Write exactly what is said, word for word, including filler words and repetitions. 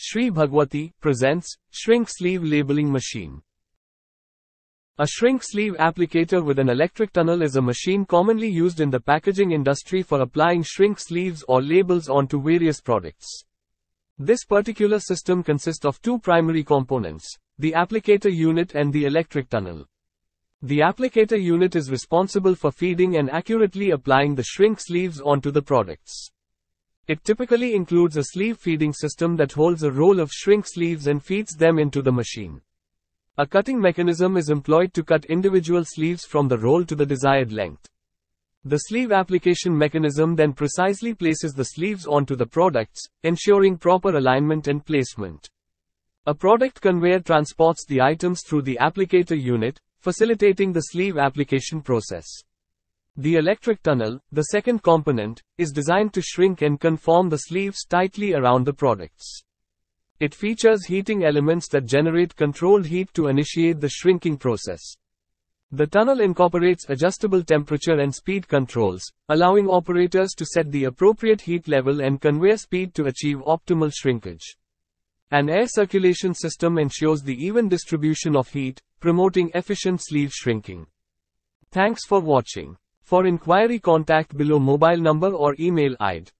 Sri Bhagwati presents Shrink Sleeve Labeling Machine. A shrink sleeve applicator with an electric tunnel is a machine commonly used in the packaging industry for applying shrink sleeves or labels onto various products. This particular system consists of two primary components, the applicator unit and the electric tunnel. The applicator unit is responsible for feeding and accurately applying the shrink sleeves onto the products. It typically includes a sleeve feeding system that holds a roll of shrink sleeves and feeds them into the machine. A cutting mechanism is employed to cut individual sleeves from the roll to the desired length. The sleeve application mechanism then precisely places the sleeves onto the products, ensuring proper alignment and placement. A product conveyor transports the items through the applicator unit, facilitating the sleeve application process. The electric tunnel, the second component, is designed to shrink and conform the sleeves tightly around the products. It features heating elements that generate controlled heat to initiate the shrinking process. The tunnel incorporates adjustable temperature and speed controls, allowing operators to set the appropriate heat level and conveyor speed to achieve optimal shrinkage. An air circulation system ensures the even distribution of heat, promoting efficient sleeve shrinking. Thanks for watching. For inquiry, contact below mobile number or email I D.